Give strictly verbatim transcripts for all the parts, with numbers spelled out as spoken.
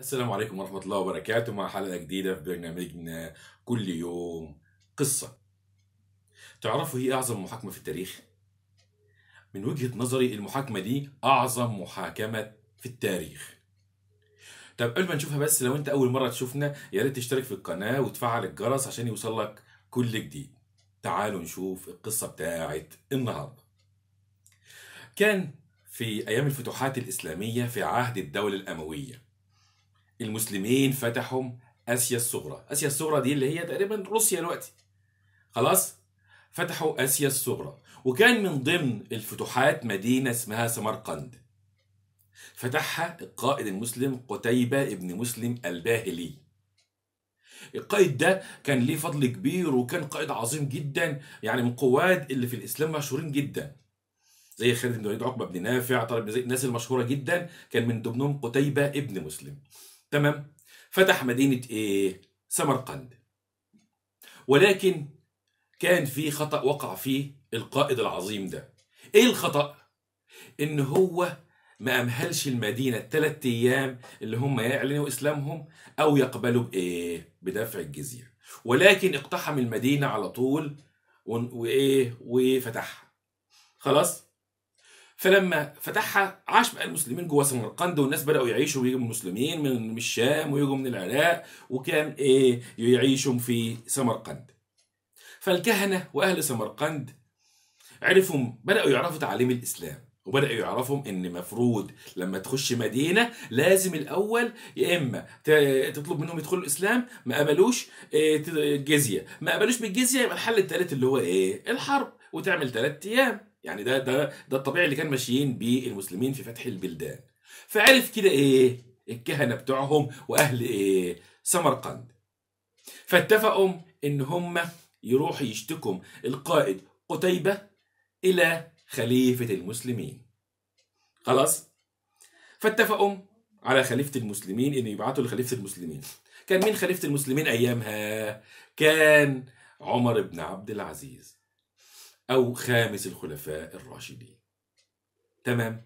السلام عليكم ورحمة الله وبركاته. مع حلقة جديدة في برنامجنا كل يوم قصة. تعرفوا هي أعظم محاكمة في التاريخ؟ من وجهة نظري المحاكمة دي أعظم محاكمة في التاريخ. طب قبل ما نشوفها، بس لو أنت أول مرة تشوفنا يا ريت تشترك في القناة وتفعل الجرس عشان يوصلك كل جديد. تعالوا نشوف القصة بتاعت النهاردة. كان في أيام الفتوحات الإسلامية في عهد الدولة الأموية، المسلمين فتحوا آسيا الصغرى. آسيا الصغرى دي اللي هي تقريبا روسيا دلوقتي. خلاص؟ فتحوا آسيا الصغرى، وكان من ضمن الفتوحات مدينة اسمها سمرقند. فتحها القائد المسلم قتيبة بن مسلم الباهلي. القائد ده كان ليه فضل كبير، وكان قائد عظيم جدا، يعني من قواد اللي في الإسلام مشهورين جدا، زي خالد بن وليد، عقبة بن نافع، طارق بن زيد. الناس المشهورة جدا كان من ضمنهم قتيبة بن مسلم. تمام. فتح مدينة ايه؟ سمرقند. ولكن كان في خطأ وقع فيه القائد العظيم ده. ايه الخطأ؟ ان هو ما امهلش المدينة الثلاث ايام اللي هم يعلنوا اسلامهم او يقبلوا بايه؟ بدفع الجزية. ولكن اقتحم المدينة على طول وايه؟ وفتحها. خلاص؟ فلما فتحها عاش بقى المسلمين جوه سمرقند، والناس بدأوا يعيشوا، ويجوا المسلمين من الشام ويجوا من العراق، وكان ايه؟ يعيشوا في سمرقند. فالكهنة وأهل سمرقند عرفوا، بدأوا يعرفوا تعاليم الإسلام، وبدأوا يعرفوا إن مفروض لما تخش مدينة لازم الأول يا إما تطلب منهم يدخلوا الإسلام، ما قبلوش الجزية، ما قبلوش بالجزية يبقى الحل الثالث اللي هو ايه؟ الحرب، وتعمل ثلاث أيام. يعني ده ده ده الطبيعي اللي كان ماشيين بيه المسلمين في فتح البلدان. فعرف كده ايه؟ الكهنه بتوعهم واهل ايه؟ سمرقند. فاتفقوا ان هم يروحوا يشتكوا القائد قتيبه الى خليفه المسلمين. خلاص؟ فاتفقوا على خليفه المسلمين ان يبعتوا لخليفه المسلمين. كان مين خليفه المسلمين ايامها؟ كان عمر بن عبد العزيز، أو خامس الخلفاء الراشدين. تمام؟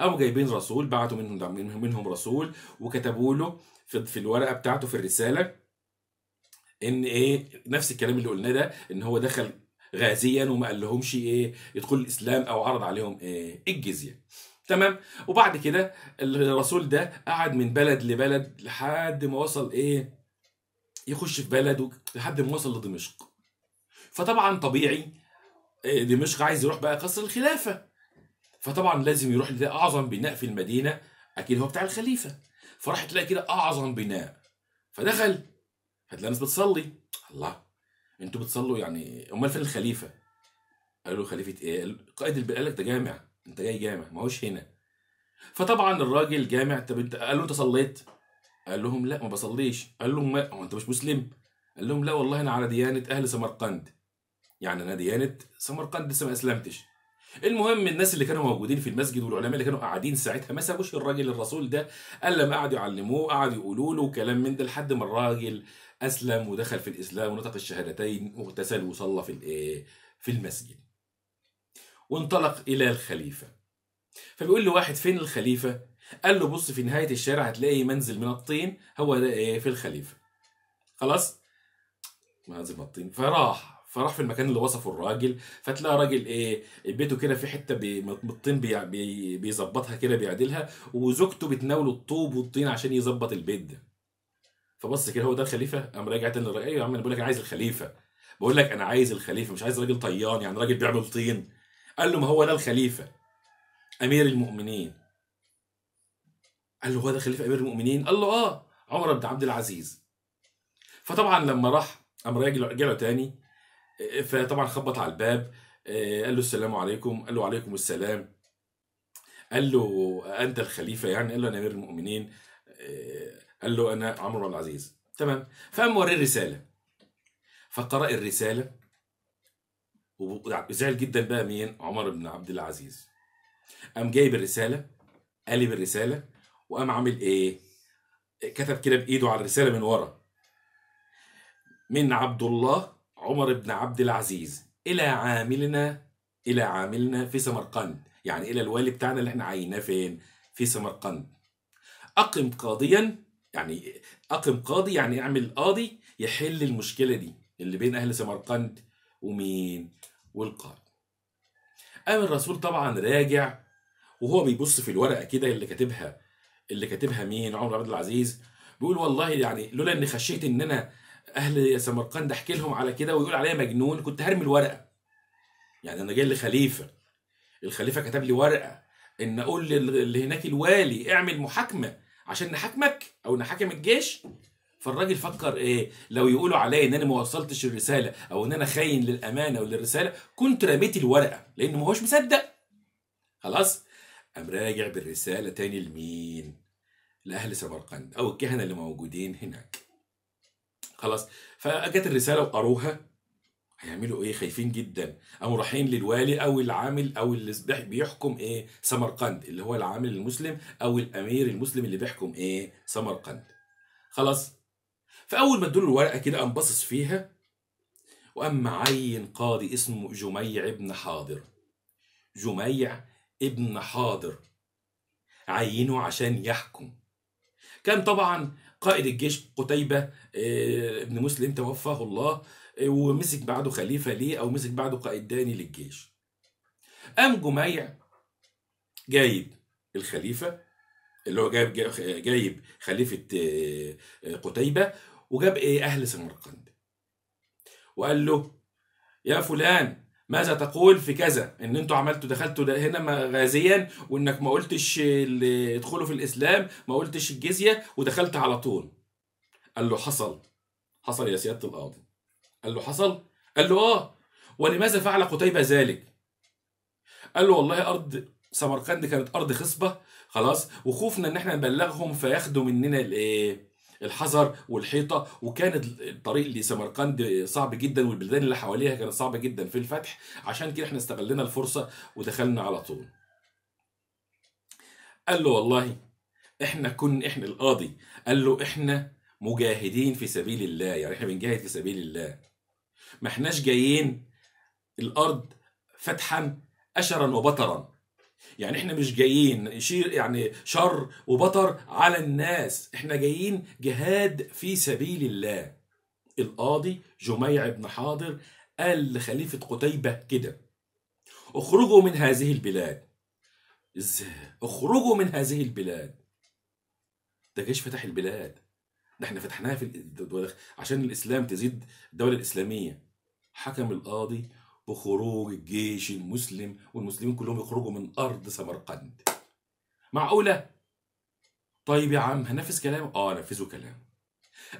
أو جايبين رسول، بعتوا منهم منهم رسول، وكتبوا له في الورقة بتاعته في الرسالة إن إيه؟ نفس الكلام اللي قلناه ده، إن هو دخل غازيا وما قال لهمش إيه؟ يدخلوا الإسلام أو عرض عليهم إيه؟ الجزية. تمام؟ وبعد كده الرسول ده قعد من بلد لبلد لحد ما وصل إيه؟ يخش في بلده لحد ما وصل لدمشق. فطبعا طبيعي دمشق عايز يروح بقى قصر الخلافة، فطبعا لازم يروح لده أعظم بناء في المدينة، أكيد هو بتاع الخليفة. فراح تلاقي كده أعظم بناء، فدخل هتلاقي ناس بتصلي. الله، أنتوا بتصلوا يعني؟ أمال فين الخليفة؟ قالوا له خليفة إيه؟ القائد البلد. قال لك ده جامع، أنت جاي جامع، ما هوش هنا. فطبعا الراجل جامع، طب قال له أنت صليت؟ قال لهم لا ما بصليش. قال لهم ما هو أنت مش مسلم؟ قال لهم لا والله أنا على ديانة أهل سمرقند، يعني انا ديانه سمرقند لسه ما اسلمتش. المهم الناس اللي كانوا موجودين في المسجد والعلماء اللي كانوا قاعدين ساعتها ما سابوش الراجل الرسول ده، قال لما قعدوا يعلموه قعدوا يقولوا له كلام من ده لحد ما الراجل اسلم ودخل في الاسلام ونطق الشهادتين واغتسل وصلى في الايه؟ في المسجد. وانطلق الى الخليفه. فبيقول له واحد فين الخليفه؟ قال له بص في نهايه الشارع هتلاقي منزل من الطين، هو ده ايه؟ في الخليفه. خلاص؟ منزل من الطين. فراح فراح في المكان اللي وصفه الراجل، فتلاقى راجل ايه؟ بيته كده في حته بالطين بيظبطها كده بيعدلها، وزوجته بتناوله الطوب والطين عشان يظبط البيت ده. فبص كده هو ده الخليفه؟ قام راجع تاني للراجل، ايوه يا عم انا بقول لك انا عايز الخليفه، بقول لك انا عايز الخليفه، مش عايز راجل طيان، يعني راجل بيعمل طين. قال له ما هو ده الخليفه امير المؤمنين. قال له هو ده الخليفه امير المؤمنين؟ قال له اه عمر بن عبد العزيز. فطبعا لما راح قام راجل رجع له تاني، فطبعا خبط على الباب، قال له السلام عليكم. قال له وعليكم السلام. قال له انت الخليفه يعني؟ قال له انا امير المؤمنين. قال له انا عمر بن العزيز. تمام. فقام وريه الرساله، فقرأ الرساله وزعل جدا بقى مين؟ عمر بن عبد العزيز. قام جايب الرساله، قلب الرساله، وقام عامل ايه؟ كتب كده بايده على الرساله من ورا، من عبد الله عمر بن عبد العزيز إلى عاملنا إلى عاملنا في سمرقند، يعني إلى الوالي بتاعنا اللي احنا عيناه فين؟ في سمرقند. أقم قاضيا يعني أقم قاضي، يعني أعمل قاضي يحل المشكلة دي اللي بين أهل سمرقند ومين والقاضي. قام الرسول طبعا راجع وهو بيبص في الورقة كده اللي كاتبها اللي كاتبها مين؟ عمر بن عبد العزيز. بيقول والله يعني لولا إني خشيت إن أنا أهل سمرقند أحكي لهم على كده ويقول عليا مجنون كنت هرمي الورقة. يعني أنا جاي لخليفة، الخليفة كتب لي ورقة إن أقول اللي هناك الوالي اعمل محاكمة عشان نحاكمك أو نحاكم الجيش. فالراجل فكر إيه؟ لو يقولوا عليا إن أنا ما وصلتش الرسالة أو إن أنا خاين للأمانة وللرسالة كنت رميت الورقة لأنه ما هوش مصدق. خلاص؟ قام راجع بالرسالة تاني لمين؟ لأهل سمرقند أو الكهنة اللي موجودين هناك. خلاص؟ فأجت الرسالة وقروها، هيعملوا إيه؟ خايفين جدا، قاموا رايحين للوالي أو العامل أو اللي بيحكم إيه؟ سمرقند، اللي هو العامل المسلم أو الأمير المسلم اللي بيحكم إيه؟ سمرقند. خلاص؟ فأول ما ادوا له الورقة كده قام باصص فيها وقام معين قاضي اسمه جميع بن حاضر. جميع ابن حاضر عينه عشان يحكم. كان طبعا قائد الجيش قتيبة بن مسلم توفاه الله، ومسك بعده خليفة ليه أو مسك بعده قائد تاني للجيش. قام جميع جايب الخليفة اللي هو جايب جايب خليفة قتيبة وجاب إيه أهل سمرقند وقال له يا فلان ماذا تقول في كذا؟ ان انتوا عملتوا دخلتوا هنا غازيا وانك ما قلتش ادخلوا في الاسلام، ما قلتش الجزيه ودخلت على طول. قال له حصل. حصل يا سياده القاضي. قال له حصل؟ قال له اه. ولماذا فعل قتيبه ذلك؟ قال له والله ارض سمرقند كانت ارض خصبه، خلاص، وخوفنا ان احنا نبلغهم فياخدوا مننا الايه؟ الحذر والحيطه، وكانت الطريق لسمرقند صعب جدا والبلدان اللي حواليها كانت صعبه جدا في الفتح، عشان كده احنا استغلنا الفرصه ودخلنا على طول. قال له والله احنا كنا احنا القاضي قال له احنا مجاهدين في سبيل الله، يعني احنا بنجاهد في سبيل الله. ما احناش جايين الارض فتحا اشرا وبطرا، يعني احنا مش جايين شير يعني شر وبطر على الناس، احنا جايين جهاد في سبيل الله. القاضي جميع بن حاضر قال لخليفة قتيبة كده اخرجوا من هذه البلاد. ازاي اخرجوا من هذه البلاد؟ ده جيش فتح البلاد، ده احنا فتحناها في عشان الاسلام تزيد الدولة الاسلامية. حكم القاضي بخروج الجيش المسلم والمسلمين كلهم يخرجوا من ارض سمرقند. معقوله؟ طيب يا عم هنفذ كلام؟ اه نفذوا كلام.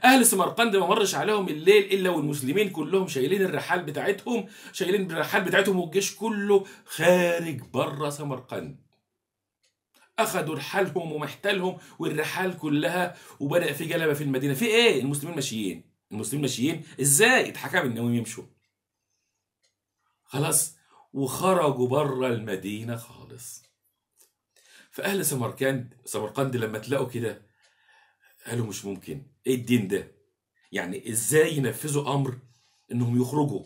اهل سمرقند ما مرش عليهم الليل الا والمسلمين كلهم شايلين الرحال بتاعتهم، شايلين الرحال بتاعتهم والجيش كله خارج بره سمرقند. اخذوا رحالهم ومحتالهم والرحال كلها، وبدا في جلبه في المدينه. في ايه؟ المسلمين ماشيين، المسلمين ماشيين ازاي؟ اتحكم انهم يمشوا. خلاص، وخرجوا بره المدينه خالص. فاهل سمرقند سمرقند لما تلاقوا كده قالوا مش ممكن، ايه الدين ده؟ يعني ازاي ينفذوا امر انهم يخرجوا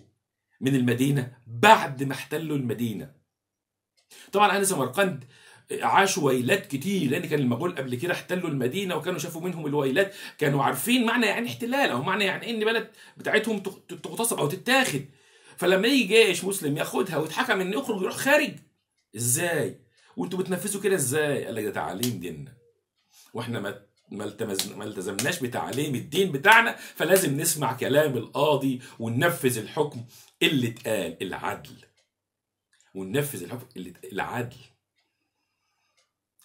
من المدينه بعد ما احتلوا المدينه؟ طبعا اهل سمرقند عاشوا ويلات كتير، لان كان المغول قبل كده احتلوا المدينه وكانوا شافوا منهم الويلات، كانوا عارفين معنى يعني احتلال او معنى يعني ان بلد بتاعتهم تغتصب او تتاخد. فلما يجي جيش مسلم ياخدها ويتحكم انه يخرج يروح خارج ازاي؟ وانتوا بتنفذوا كده ازاي؟ قال لك ده تعاليم ديننا، واحنا ما ما التزمناش بتعاليم الدين بتاعنا، فلازم نسمع كلام القاضي وننفذ الحكم اللي اتقال، العدل، وننفذ الحكم اللي العدل.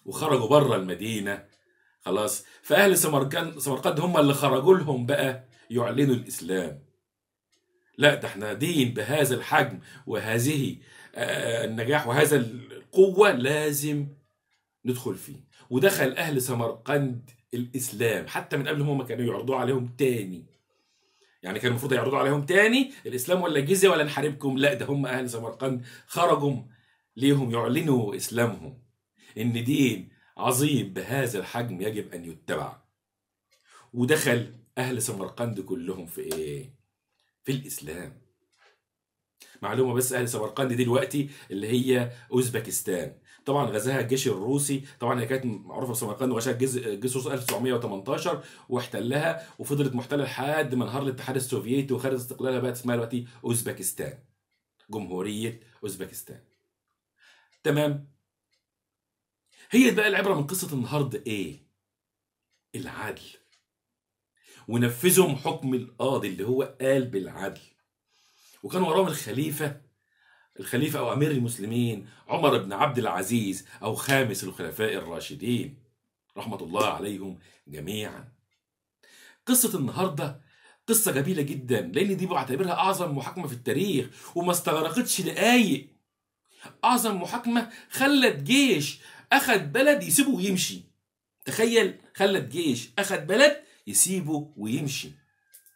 وخرجوا بره المدينه خلاص. فاهل سمرقند سمرقند هم اللي خرجوا لهم بقى يعلنوا الاسلام. لا ده احنا دين بهذا الحجم وهذه النجاح وهذا القوة لازم ندخل فيه. ودخل أهل سمرقند الإسلام حتى من قبل هم كانوا يعرضوا عليهم تاني، يعني كان المفروض يعرضوا عليهم تاني الإسلام ولا الجزية ولا نحاربكم. لا ده هم أهل سمرقند خرجوا ليهم يعلنوا إسلامهم، إن دين عظيم بهذا الحجم يجب أن يتبع. ودخل أهل سمرقند كلهم في إيه؟ في الإسلام. معلومه بس، اهل سمرقند دلوقتي اللي هي اوزبكستان. طبعا غزاها الجيش الروسي، طبعا هي كانت معروفه سمرقند وغزاها الجيش الروسي ألف وتسعمية وتمنتاشر واحتلها، وفضلت محتله لحد ما انهار الاتحاد السوفيتي وخدت استقلالها، بقت اسمها دلوقتي اوزبكستان، جمهوريه اوزبكستان. تمام؟ هي بقى العبره من قصه النهارده ايه؟ العدل. ونفذهم حكم القاضي اللي هو قال بالعدل. وكان وراهم الخليفه الخليفه او امير المسلمين عمر بن عبد العزيز او خامس الخلفاء الراشدين رحمه الله عليهم جميعا. قصه النهارده قصه جميله جدا، لان دي بعتبرها اعظم محاكمه في التاريخ، وما استغرقتش دقايق. اعظم محاكمه خلت جيش اخد بلد يسيبه ويمشي. تخيل، خلت جيش اخد بلد يسيبه ويمشي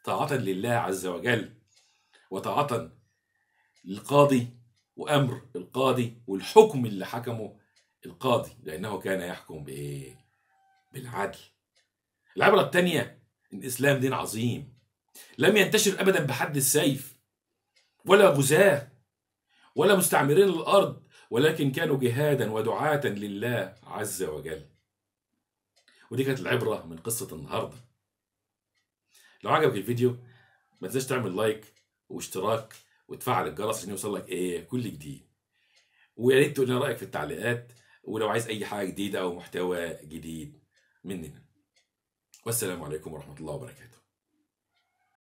طاعة لله عز وجل، وطاعة للقاضي وامر القاضي والحكم اللي حكمه القاضي، لانه كان يحكم بايه؟ بالعدل. العبرة الثانية ان الاسلام دين عظيم لم ينتشر ابدا بحد السيف ولا غزاة ولا مستعمرين الارض، ولكن كانوا جهادا ودعاة لله عز وجل. ودي كانت العبرة من قصة النهاردة. لو عجبك الفيديو ما تنساش تعمل لايك واشتراك وتفعل الجرس عشان يوصل لك ايه كل جديد، ويا ريت تقول لنا رأيك في التعليقات، ولو عايز اي حاجة جديدة او محتوى جديد مننا. والسلام عليكم ورحمة الله وبركاته.